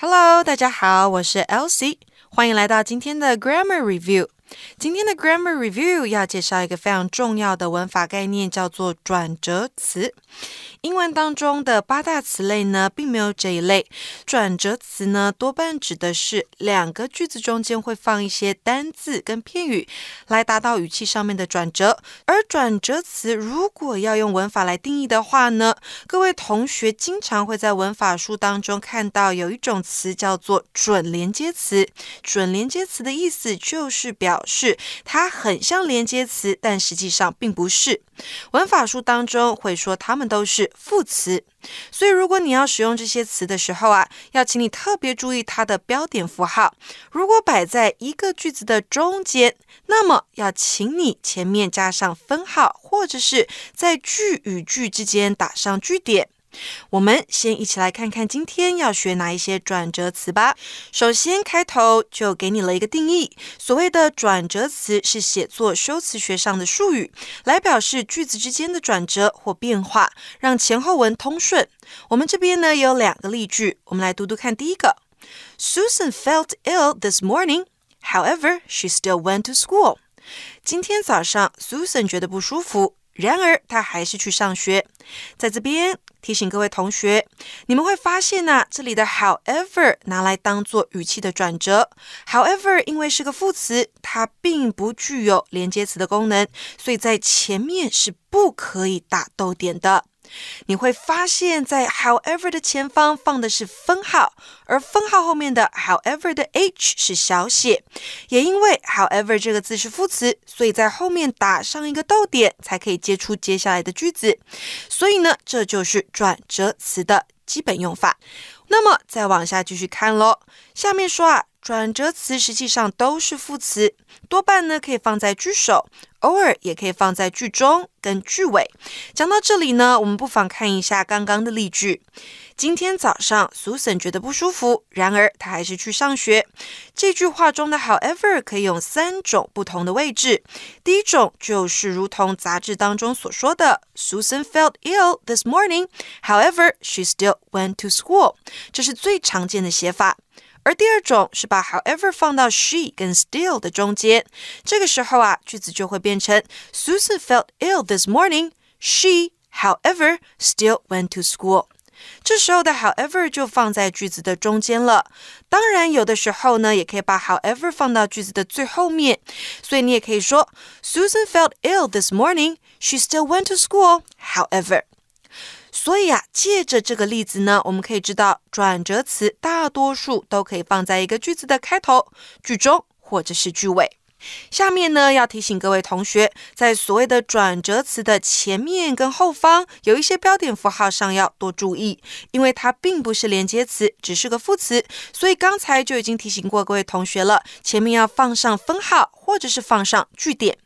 Hello, 大家好，我是 Elsie， 欢迎来到今天的 Grammar Review。今天的 Grammar Review 要介绍一个非常重要的文法概念，叫做转折词。英文当中的八大词类呢，并没有这一类。转折词呢，多半指的是两个句子中间会放一些单字跟片语，来达到语气上面的转折。而转折词如果要用文法来定义的话呢，各位同学经常会在文法书当中看到有一种词叫做准连接词。准连接词的意思就是表示它很像连接词，但实际上并不是。文法书当中会说它们都是副词，所以如果你要使用这些词的时候啊，要请你特别注意它的标点符号。如果摆在一个句子的中间，那么要请你前面加上分号，或者是在句与句之间打上句点。我们先一起来看看今天要学哪一些转折词吧。首先开头就给你了一个定义，所谓的转折词是写作修辞学上的术语，来表示句子之间的转折或变化，让前后文通顺。我们这边呢有两个例句，我们来读读看。第一个 Susan felt ill this morning, however, she still went to school. 今天早上 Susan 觉得不舒服，然而她还是去上学。在这边提醒各位同学，你们会发现呢，这里的 however 拿来当作语气的转折。however 因为是个副词，它并不具有连接词的功能，所以在前面是不可以打逗点的。你会发现在 however 的前方放的是分号，而分号后面的 however 的 h 是小写。也因为 however 这个字是副词，所以在后面打上一个逗点才可以接出接下来的句子。所以呢，这就是转折词的基本用法。那么再往下继续看咯。下面说啊，转折词实际上都是副词，多半呢可以放在句首，偶尔也可以放在句中跟句尾。讲到这里呢，我们不妨看一下刚刚的例句。今天早上 Susan 觉得不舒服，然而她还是去上学。这句话中的 however 可以用三种不同的位置。第一种就是如同杂志当中所说的 Susan felt ill this morning, however, she still went to school. 这是最常见的写法。而第二种是把 however 放到 she 跟 still 的中间，这个时候啊，句子就会变成 Susan felt ill this morning, she, however, still went to school. 这时候的 however 就放在句子的中间了。当然有的时候呢，也可以把 however 放到句子的最后面，所以你也可以说 Susan felt ill this morning, she still went to school, however.所以啊，借着这个例子呢，我们可以知道转折词大多数都可以放在一个句子的开头、句中或者是句尾。下面呢，要提醒各位同学，在所谓的转折词的前面跟后方有一些标点符号上要多注意，因为它并不是连接词，只是个副词，所以刚才就已经提醒过各位同学了，前面要放上分号或者是放上句点。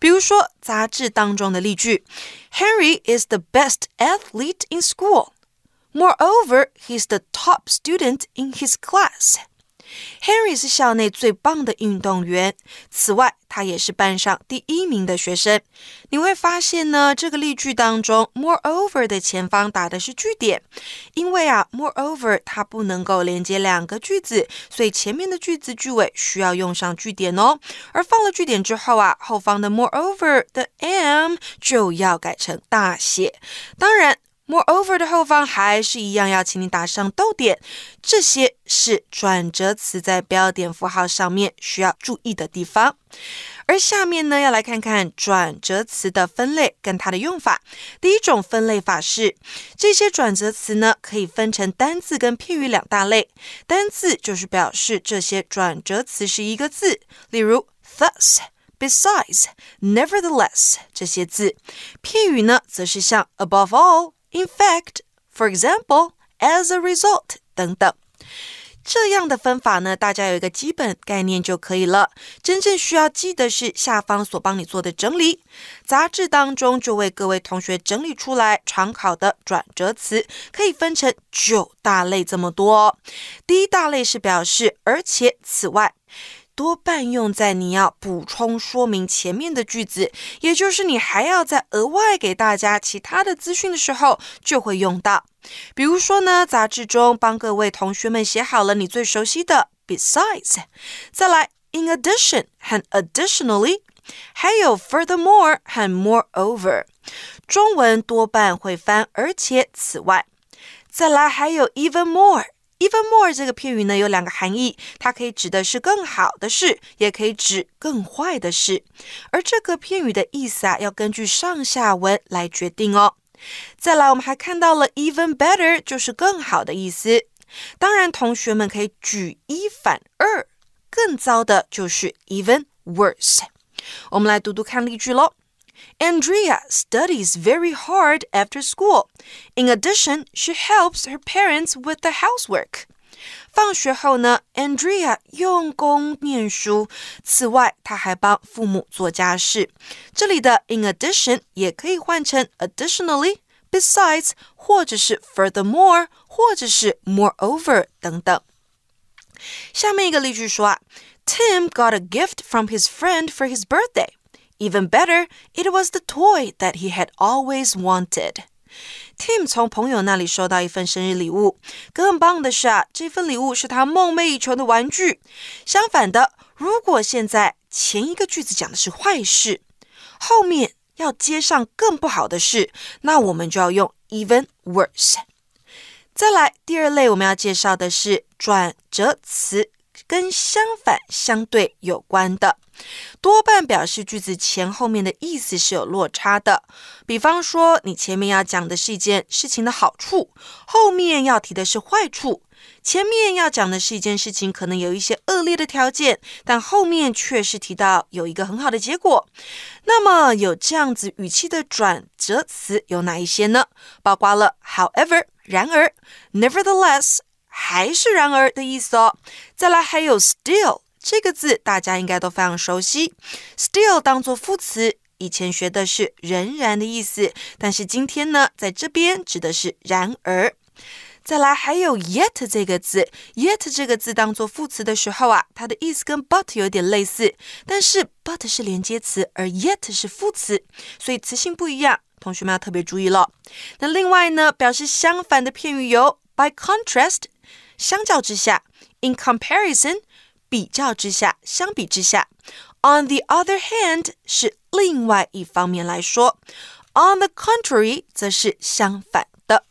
比如说杂志当中的例句 Harry is the best athlete in school. Moreover, he's the top student in his class. Harry 是校内最棒的运动员，此外他也是班上第一名的学生。你会发现呢，这个例句当中 moreover 的前方打的是句点，因为啊 moreover 它不能够连接两个句子，所以前面的句子句尾需要用上句点哦。而放了句点之后啊，后方的 moreover 的 am 就要改成大写。当然moreover 的后方还是一样要请你打上逗点，这些是转折词在标点符号上面需要注意的地方。而下面呢，要来看看转折词的分类跟它的用法。第一种分类法是，这些转折词呢可以分成单字跟片语两大类。单字就是表示这些转折词是一个字，例如 thus。Besides, nevertheless 这些字，片语呢则是像 above all, in fact, for example, as a result 等等。这样的分法呢，大家有一个基本概念就可以了。真正需要记得是下方所帮你做的整理，杂志当中就为各位同学整理出来常考的转折词，可以分成9大类这么多哦。第一大类是表示而且此外，多半用在你要补充说明前面的句子，也就是你还要再额外给大家其他的资讯的时候就会用到。比如说呢，杂志中帮各位同学们写好了你最熟悉的 besides， 再来 in addition 和 additionally， 还有 furthermore 和 moreover， 中文多半会翻而且此外，再来还有 even more。Even more 这个片语呢有两个含义，它可以指的是更好的事，也可以指更坏的事。而这个片语的意思啊，要根据上下文来决定哦。再来，我们还看到了 even better 就是更好的意思。当然，同学们可以举一反二，更糟的就是 even worse。我们来读读看例句咯。Andrea studies very hard after school. In addition, she helps her parents with the housework. 放学后呢 Andrea 用功念书，此外她还帮父母做家事。这里的 in addition 也可以换成 additionally, besides 或者是 furthermore 或者是 moreover 等等。下面一个例句说啊 Tim got a gift from his friend for his birthday.Even better, it was the toy that he had always wanted. Tim 从朋友那里收到一份生日礼物，更棒的是啊，这份礼物是他梦寐以求的玩具。相反的，如果现在前一个句子讲的是坏事，后面要接上更不好的事，那我们就要用 even worse。再来，第二类我们要介绍的是转折词，跟相反相对有关的，多半表示句子前后面的意思是有落差的。比方说，你前面要讲的是一件事情的好处，后面要提的是坏处；前面要讲的是一件事情可能有一些恶劣的条件，但后面却是提到有一个很好的结果。那么有这样子语气的转折词有哪一些呢？包括了 however 然而、 nevertheless还是然而的意思哦。再来还有 still 这个字，大家应该都非常熟悉。still 当作副词，以前学的是仍然的意思，但是今天呢，在这边指的是然而。再来还有 yet 这个字 ，yet 这个字当作副词的时候啊，它的意思跟 but 有点类似，但是 but 是连接词，而 yet 是副词，所以词性不一样，同学们要特别注意咯。那另外呢，表示相反的片语有 by contrast。相较之下 in comparison 比较之下相比之下 on the other hand 是另外一方面来说 on the contrary 则是相反的。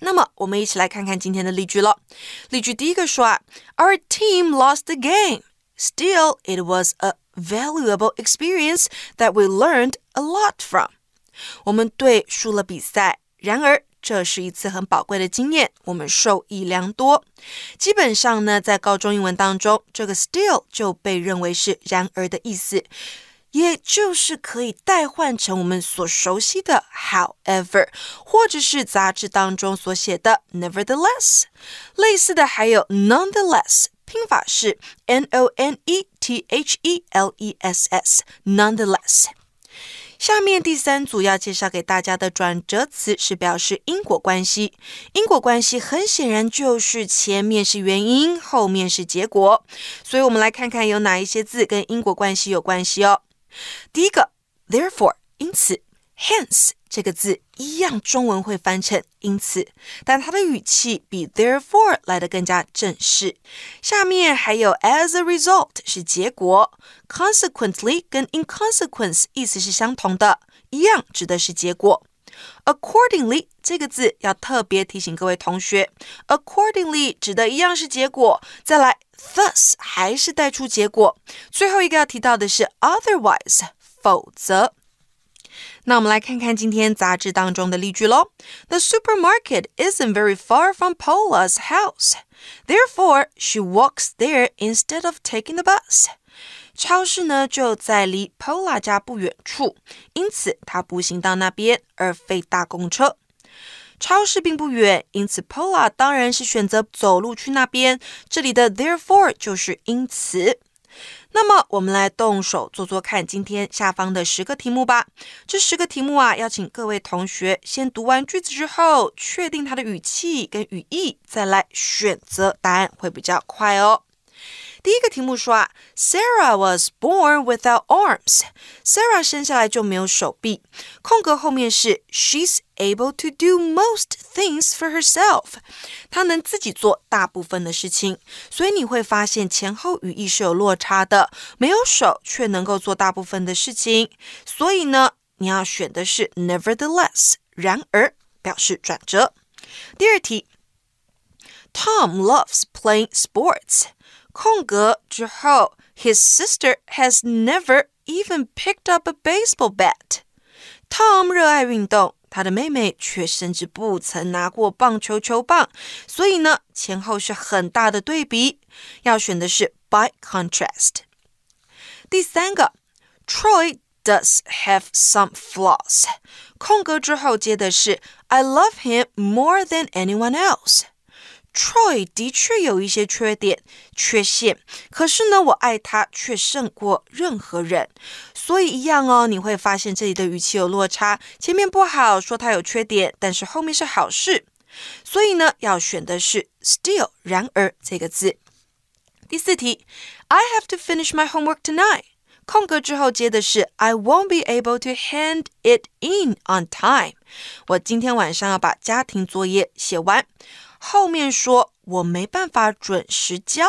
那么我们一起来看看今天的例句咯。例句第一个说啊 Our team lost the game. Still, it was a valuable experience that we learned a lot from. 我们队输了比赛，然而这是一次很宝贵的经验，我们受益良多。基本上呢，在高中英文当中，这个 still 就被认为是然而的意思，也就是可以代换成我们所熟悉的 however， 或者是杂志当中所写的 nevertheless。类似的还有 nonetheless， 拼法是 nonetheless nonetheless。下面第三组要介绍给大家的转折词是表示因果关系。因果关系很显然就是前面是原因，后面是结果。所以我们来看看有哪一些字跟因果关系有关系哦。第一个 therefore 因此 hence 这个字一样中文会翻成因此，但它的语气比 therefore 来得更加正式。下面还有 as a result 是结果， consequently 跟 inconsequence 意思是相同的，一样指的是结果。accordingly 这个字要特别提醒各位同学， accordingly 指的一样是结果，再来 thus 还是带出结果。最后一个要提到的是 otherwise 否则。那我们来看看今天杂志当中的例句咯。 The supermarket isn't very far from Paula's house. Therefore, she walks there instead of taking the bus. 超市呢就在离 Paula 家不远处，因此她步行到那边而非搭公车。超市并不远，因此 Paula 当然是选择走路去那边，这里的 therefore 就是因此。那么我们来动手做做看今天下方的10个题目吧。这10个题目啊，要请各位同学先读完句子之后，确定它的语气跟语义，再来选择答案会比较快哦。第一个题目说Sarah was born without arms. Sarah 生下来就没有手臂。空格后面是 she's able to do most things for herself. 她能自己做大部分的事情。所以你会发现前后语义是有落差的，没有手却能够做大部分的事情。所以呢，你要选的是 nevertheless, 然而表示转折。第二题 Tom loves playing sports.空格之后 His sister has never even picked up a baseball bat. Tom 热爱运动，他的妹妹却甚至不曾拿过棒球球棒，所以呢，前后是很大的对比，要选的是 by contrast. 第三个 Troy does have some flaws. 空格之后接的是 I love him more than anyone else.Troy 的确有一些缺陷，可是呢，我爱他却胜过任何人。所以一样哦，你会发现这里的语气有落差，前面不好说他有缺点，但是后面是好事。所以呢，要选的是 still 然而这个字。第四题 ，I have to finish my homework tonight。空格之后接的是 I won't be able to hand it in on time。我今天晚上要把家庭作业写完。后面说我没办法准时交，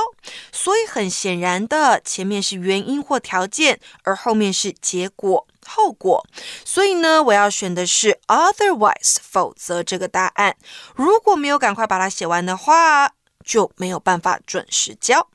所以很显然的，前面是原因或条件，而后面是结果、后果。所以呢，我要选的是 otherwise， 否则这个答案，如果没有赶快把它写完的话，就没有办法准时交。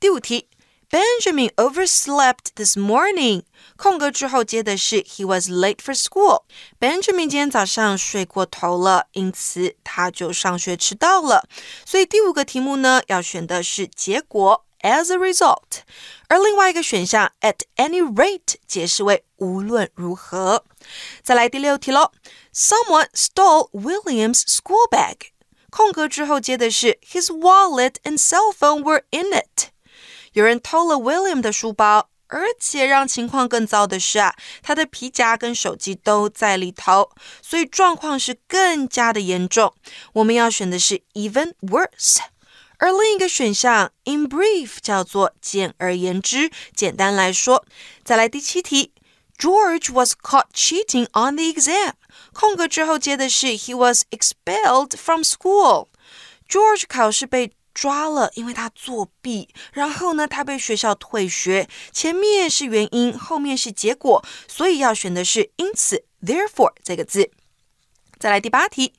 第五题 ，Benjamin overslept this morning。空格之后接的是 He was late for school. Benjamin 今天早上睡过头了，因此他就上学迟到了。所以第五个题目呢，要选的是结果 as a result， 而另外一个选项 at any rate 解释为无论如何。再来第六题咯 Someone stole William's school bag. 空格之后接的是 His wallet and cell phone were in it. 有人偷了 William 的书包。而且让情况更糟的是他的皮夹跟手机都在里头，所以状况是更加的严重。我们要选的是 even worse。而另一个选项 in brief 叫做简而言之，简单来说。再来第七题 George was caught cheating on the exam. 空格之后接的是 He was expelled from school. George 考试被抓了，因为他作弊，然后呢，他被学校退学。前面是原因，后面是结果，所以要选的是因此 therefore 这个字。再来第八题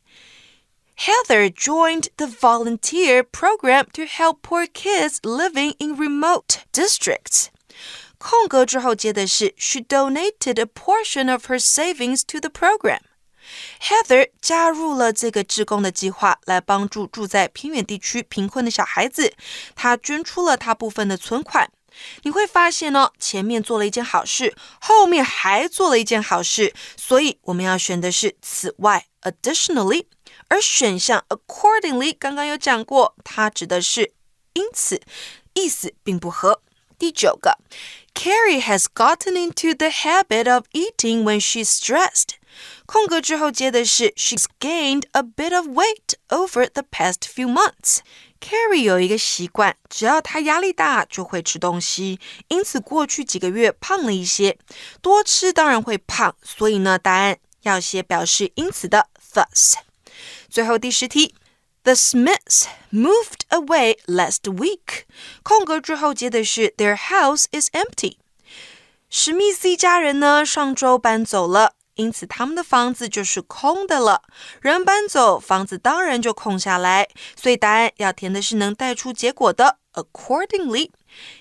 Heather joined the volunteer program to help poor kids living in remote districts. 空格之后接的是 She donated a portion of her savings to the program.Heather 加入了这个志工的计划，来帮助住在偏远地区贫困的小孩子。她捐出了她部分的存款。你会发现呢，前面做了一件好事，后面还做了一件好事，所以我们要选的是此外 additionally， 而选项 accordingly 刚刚有讲过，它指的是因此，意思并不合。第九个 Carrie has gotten into the habit of eating when she's stressed.空格之后接的是 She's gained a bit of weight over the past few months. Carrie 有一个习惯，只要她压力大就会吃东西，因此过去几个月胖了一些。多吃当然会胖，所以呢，答案要写表示因此的 thus。最后第十题 The Smiths moved away last week. 空格之后接的是 Their house is empty. 史密斯一家人呢，上周搬走了。因此他们的房子就是空的了，人搬走，房子当然就空下来，所以答案要填的是能带出结果的 accordingly。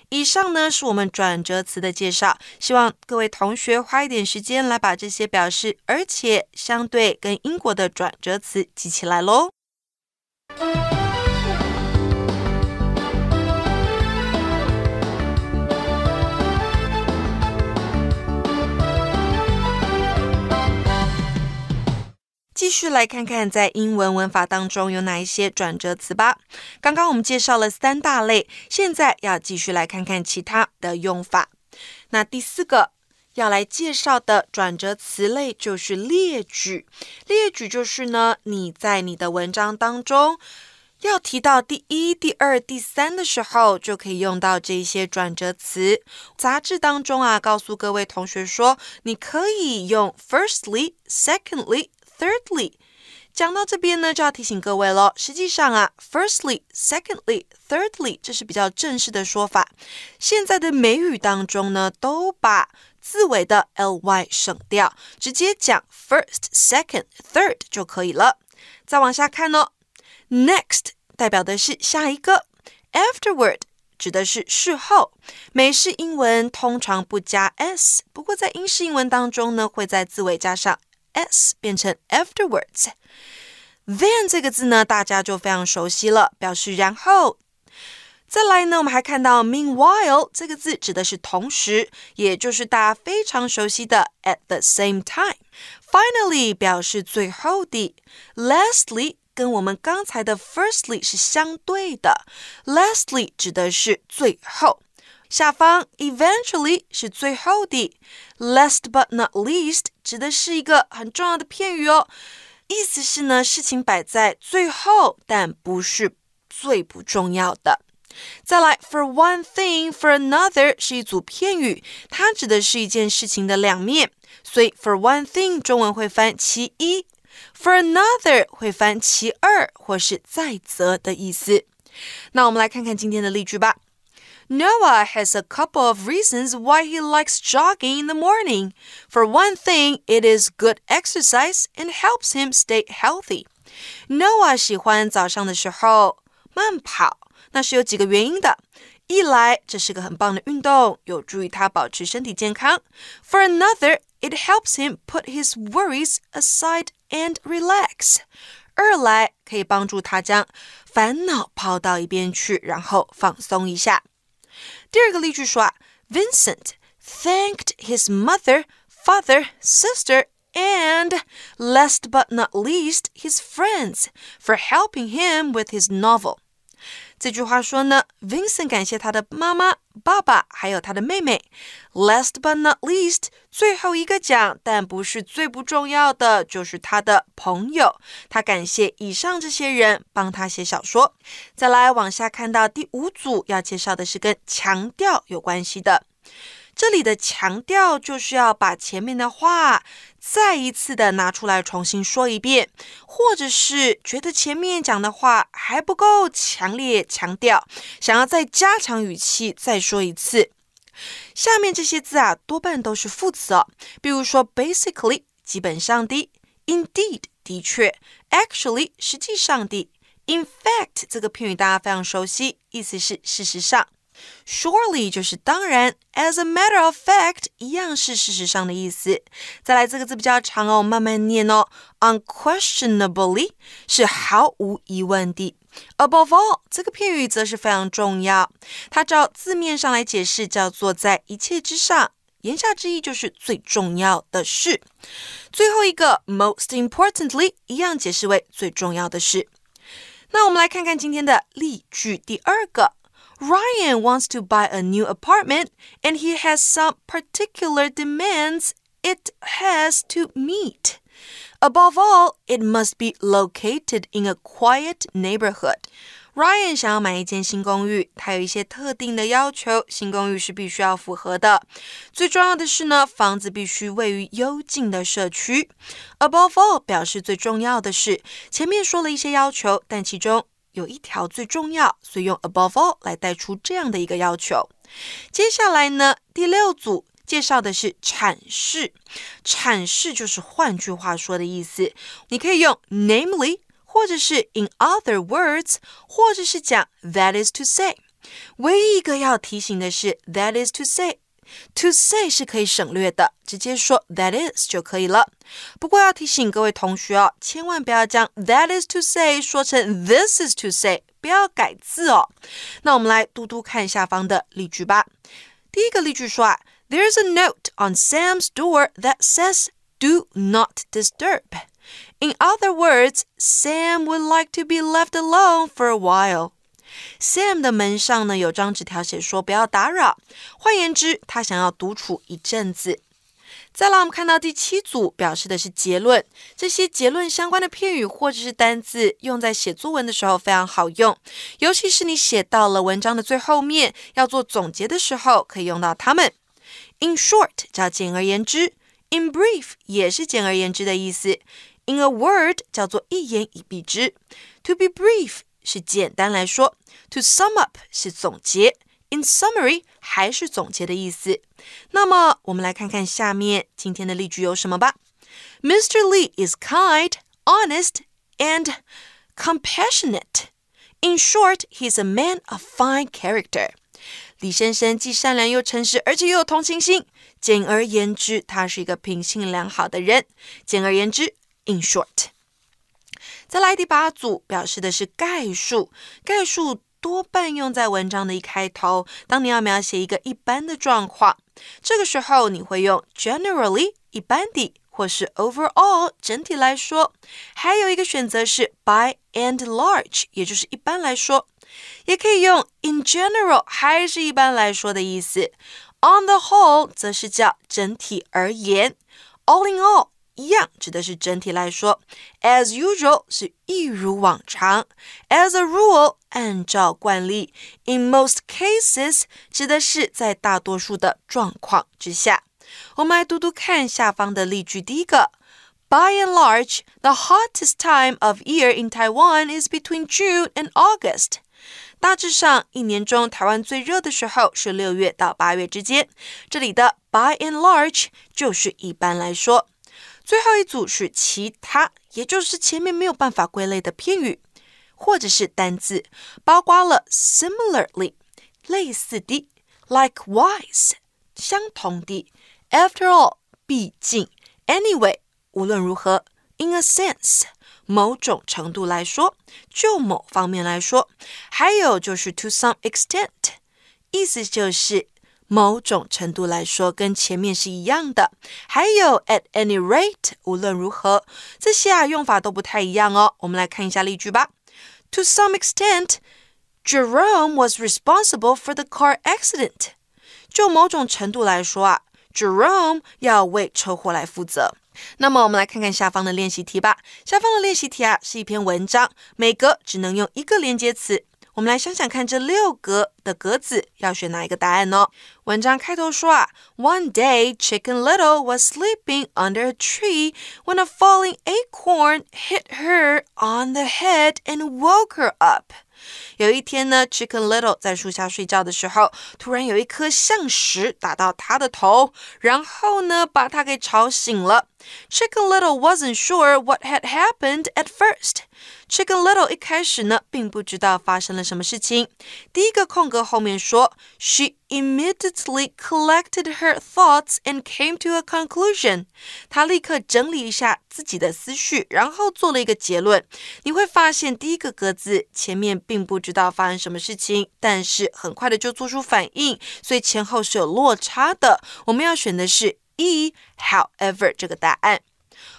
以上呢是我们转折词的介绍，希望各位同学花一点时间来把这些表示而且相对跟因果的转折词记起来咯。继续来看看在英文文法当中有哪一些转折词吧。刚刚我们介绍了三大类，现在要继续来看看其他的用法。那第四个要来介绍的转折词类就是列举。列举就是呢，你在你的文章当中要提到第一、第二、第三的时候，就可以用到这些转折词。杂志当中啊，告诉各位同学说，你可以用 firstly、secondly、thirdly。讲到这边呢，就要提醒各位咯，实际上啊 firstly, secondly, thirdly 这是比较正式的说法。现在的美语当中呢，都把字尾的 ly 省掉，直接讲 first, second, third 就可以了。再往下看哦。Next 代表的是下一个 ，afterward 指的是事后。美式英文通常不加 s， 不过在英式英文当中呢，会在字尾加上 s， 变成 afterwards。Then 这个字呢，大家就非常熟悉了，表示然后。再来呢，我们还看到 meanwhile 这个字指的是同时，也就是大家非常熟悉的 at the same time。Finally 表示最后的 ，lastly。跟我们刚才的 firstly 是相对的 ，lastly 指的是最后。下方 eventually 是最后的 ，last but not least 指的是一个很重要的片语哦，意思是呢，事情摆在最后，但不是最不重要的。再来 for one thing, for another 是一组片语，它指的是一件事情的两面，所以 for one thing 中文会翻其一。For another 会翻其二或是再则的意思。那我们来看看今天的例句吧。Noah has a couple of reasons why he likes jogging in the morning. For one thing, it is good exercise and helps him stay healthy. Noah 喜欢早上的时候慢跑，那是有几个原因的。一来，这是个很棒的运动，有助于他保持身体健康。For another, it helps him put his worries aside.And relax. 二来可以帮助他将烦恼抛到一边去，然后放松一下。第二个例句说啊 ，Vincent thanked his mother, father, sister, and last but not least, his friends for helping him with his novel. 这句话说呢 ，Vincent 感谢他的妈妈、爸爸，还有他的妹妹。Last but not least， 最后一个讲，但不是最不重要的，就是他的朋友。他感谢以上这些人帮他写小说。再来往下看到第五组，要介绍的是跟强调有关系的。这里的强调就是要把前面的话再一次的拿出来重新说一遍，或者是觉得前面讲的话还不够强烈强调，想要再加强语气再说一次。下面这些字啊，多半都是副词哦，比如说 basically 基本上的 ，indeed 的确 ，actually 实际上的 ，in fact 这个片语大家非常熟悉，意思是事实上。Surely 就是当然 as a matter of fact 一样是事实上的意思。再来这个字比较长哦，慢慢念哦。Unquestionably 是毫无疑问的。Above all 这个片语则是非常重要，它照字面上来解释叫做在一切之上，言下之意就是最重要的事。最后一个 most importantly 一样解释为最重要的事。那我们来看看今天的例句第二个。Ryan wants to buy a new apartment, and he has some particular demands it has to meet. Above all, it must be located in a quiet neighborhood. Ryan 想要买一间新公寓，他有一些特定的要求，新公寓是必须要符合的。最重要的是呢，房子必须位于幽静的社区。Above all 表示最重要的是，前面说了一些要求，但其中有一条最重要，所以用 above all 来带出这样的一个要求。接下来呢，第六组介绍的是阐释，阐释就是换句话说的意思。你可以用 namely， 或者是 in other words， 或者是讲 that is to say。唯一一个要提醒的是 that is to say。To say 是可以省略的，直接说 that is 就可以了。不过要提醒各位同学哦，千万不要将 that is to say 说成 this is to say， 不要改字哦。那我们来读读看下方的例句吧。第一个例句说啊 ，There's a note on Sam's door that says do not disturb. In other words, Sam would like to be left alone for a while.Sam 的门上呢有张纸条写说不要打扰，换言之，他想要独处一阵子。再来我们看到第7组表示的是结论，这些结论相关的片语或者是单字用在写作文的时候非常好用，尤其是你写到了文章的最后面要做总结的时候可以用到它们。 In short 叫简而言之， In brief 也是简而言之的意思， In a word 叫做一言以蔽之， To be brief 是简单来说， To sum up 是总结， In summary 还是总结的意思。那么我们来看看下面今天的例句有什么吧。 Mr. Lee is kind, honest, and compassionate. In short, he's a man of fine character. 李先生既善良又诚实，而且又有同情心。简而言之，他是一个品性良好的人。简而言之 ，in short。再来第8组，表示的是概述。概述多半用在文章的一开头，当你要描写一个一般的状况，这个时候你会用 generally 一般的，或是 overall 整体来说。还有一个选择是 by and large， 也就是一般来说。也可以用 in general 还是一般来说的意思， on the whole 则是叫整体而言， all in all 一样指的是整体来说， as usual 是一如往常， as a rule 按照惯例， in most cases 指的是在大多数的状况之下。我们来读读看下方的例句，第一个。By and large, the hottest time of year in Taiwan is between June and August. 大致上，一年中台湾最热的时候是6月到8月之间。这里的 by and large 就是一般来说。最后一组是其他，也就是前面没有办法归类的片语或者是单字，包括了 similarly 类似的 ，likewise 相同的 ，after all 毕竟 ，anyway。无论如何 in a sense 某种程度来说，就某方面来说，还有就是 to some extent 意思就是某种程度来说跟前面是一样的，还有 at any rate 无论如何，这些用法都不太一样哦。我们来看一下例句吧。 To some extent Jerome was responsible for the car accident. 就某种程度来说Jerome 要为车祸来负责。那么我们来看看下方的练习题吧。下方的练习题是一篇文章，每格只能用一个连接词。我们来想想看，这6格的格子要选哪一个答案哦？文章开头说One day Chicken Little was sleeping under a tree when a falling acorn hit her on the head and woke her up. 有一天呢 Chicken Little 在树下睡觉的时候，突然有一颗橡石打到他的头，然后呢把他给吵醒了。 Chicken Little wasn't sure what had happened at first. Chicken Little 一开始呢并不知道发生了什么事情。第一个空格后面说 She immediately collected her thoughts and came to a conclusion. 她立刻整理一下自己的思绪，然后做了一个结论。你会发现第一个格子前面并不知道发生什么事情，但是很快的就做出反应，所以前后是有落差的。我们要选的是E, however 这个答案。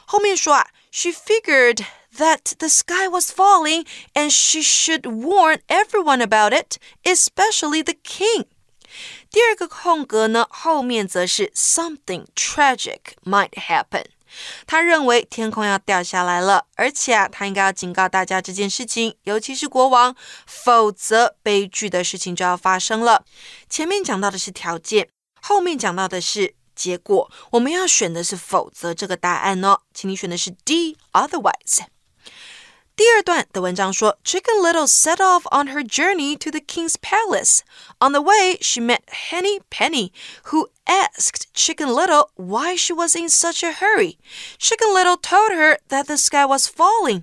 后面说She figured that the sky was falling and she should warn everyone about it, especially the king. 第二个空格呢，后面则是 something tragic might happen. 他认为天空要掉下来了，而且他应该要警告大家这件事情，尤其是国王，否则悲剧的事情就要发生了。前面讲到的是条件，后面讲到的是结果，我们要选的是否则这个答案哦，请你选的是 D, otherwise。第二段的文章说 Chicken Little set off on her journey to the king's palace. On the way, she met Henny Penny, who asked Chicken Little why she was in such a hurry. Chicken Little told her that the sky was falling.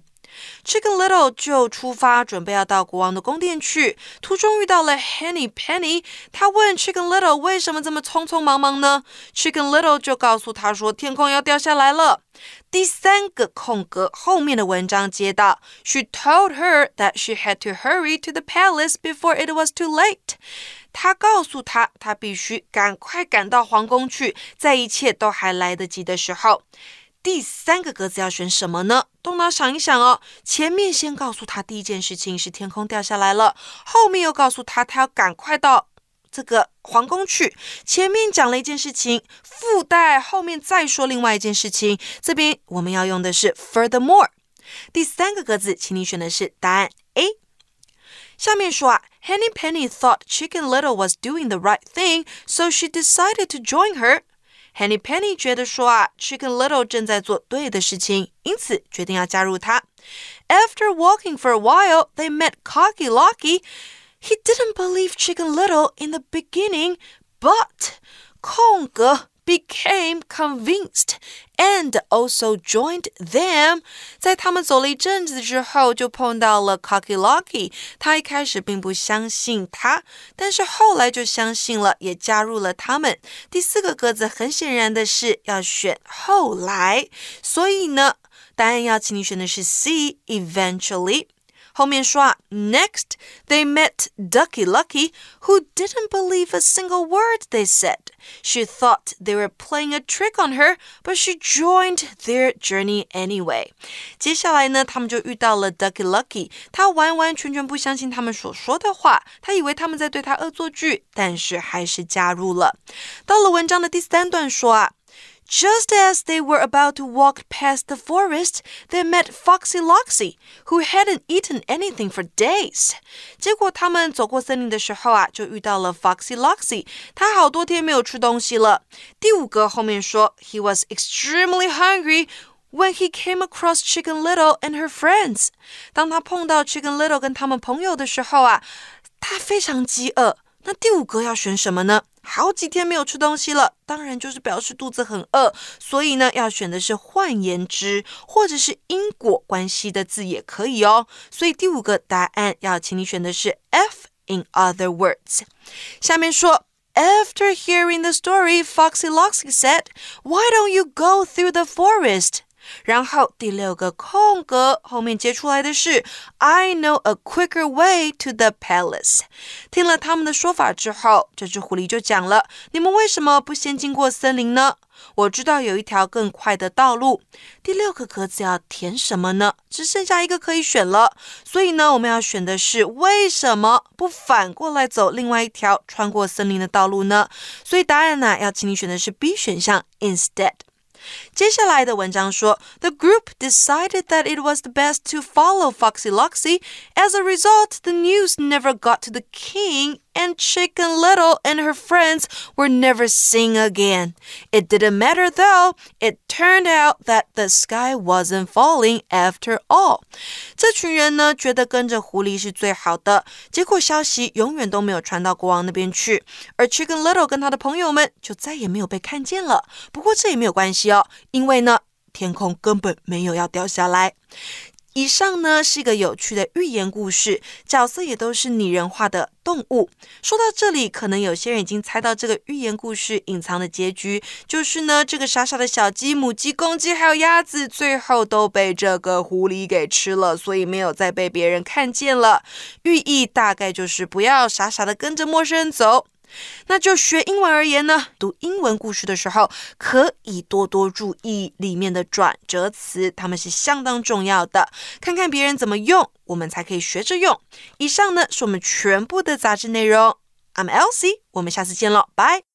Chicken Little 就出发，准备要到国王的宫殿去。途中遇到了 Henny Penny， 他问 Chicken Little 为什么这么匆匆忙忙呢？ Chicken Little 就告诉他说天空要掉下来了。第三个空格后面的文章接到 She told her that she had to hurry to the palace before it was too late. 他告诉她，她必须赶快赶到皇宫去，在一切都还来得及的时候。第三个格子要选什么呢？动脑想一想哦。前面先告诉他第一件事情是天空掉下来了，后面又告诉他他要赶快到这个皇宫去，前面讲了一件事情，附带后面再说另外一件事情。这边我们要用的是 furthermore。第三个格子，请你选的是答案 A。下面说啊 ，Henny Penny thought Chicken Little was doing the right thing, so she decided to join her. Henny Penny 觉得说啊 ，Chicken Little 正在做对的事情，因此决定要加入他。After walking for a while, they met Cocky Locky. He didn't believe Chicken Little in the beginning, but 空格 became convinced and also joined them. 在他们走了一阵子之后，就碰到了 Cocky Locky。他一开始并不相信他，但是后来就相信了，也加入了他们。第四个格子很显然的是要选后来，所以呢，答案要请你选的是 C, eventually.后面说啊 ，Next they met Ducky Lucky, who didn't believe a single word they said. She thought they were playing a trick on her, but she joined their journey anyway. 接下来呢，他们就遇到了 Ducky Lucky， 他完完全全不相信他们所说的话，他以为他们在对他恶作剧，但是还是加入了。到了文章的第三段说啊。Just as they were about to walk past the forest, they met Foxy Loxy, who hadn't eaten anything for days. 结果他们走过森林的时候啊，就遇到了 Foxy Loxy， 他好多天没有吃东西了。第五个后面说 ，He was extremely hungry when he came across Chicken Little and her friends. 当他碰到 Chicken Little 跟他们朋友的时候啊，他非常饥饿。那第五个要选什么呢？好几天没有吃东西了，当然就是表示肚子很饿，所以呢，要选的是换言之，或者是因果关系的字也可以哦。所以第五个答案要请你选的是 F, in other words。下面说，After hearing the story, Foxy Loxy said, "Why don't you go through the forest?" 然后第六个空格后面接出来的是 I know a quicker way to the palace。 听了他们的说法之后，这只狐狸就讲了，你们为什么不先经过森林呢？我知道有一条更快的道路。第六个格子要填什么呢？只剩下一个可以选了，所以呢，我们要选的是为什么不反过来走另外一条穿过森林的道路呢？所以答案呢，要请你选的是 B 选项 instead。接下来的文章说 The group decided that it was the best to follow Foxy Loxy. As a result, the news never got to the king, and Chicken Little and her friends were never seen again. It didn't matter though. It turned out that the sky wasn't falling after all. 这群人呢，觉得跟着狐狸是最好的，结果消息永远都没有传到国王那边去，而 Chicken Little 跟他的朋友们就再也没有被看见了。不过这也没有关系哦，因为呢，天空根本没有要掉下来。以上呢是一个有趣的寓言故事，角色也都是拟人化的动物。说到这里，可能有些人已经猜到这个寓言故事隐藏的结局，就是呢，这个傻傻的小鸡、母鸡、公鸡还有鸭子，最后都被这个狐狸给吃了，所以没有再被别人看见了。寓意大概就是不要傻傻的跟着陌生人走。那就学英文而言呢，读英文故事的时候，可以多多注意里面的转折词，它们是相当重要的。看看别人怎么用，我们才可以学着用。以上呢，是我们全部的杂志内容。I'm Elsie， 我们下次见咯，拜。